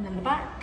and in the back.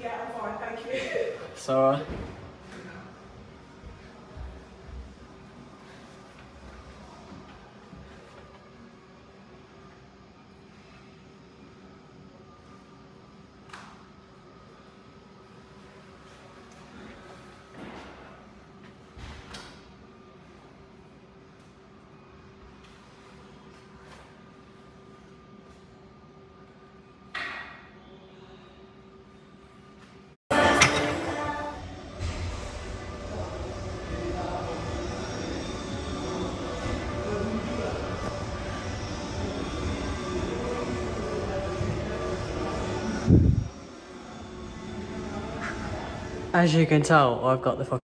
Yeah, I'm fine, thank you. Sarah. As you can tell, I've got the fucking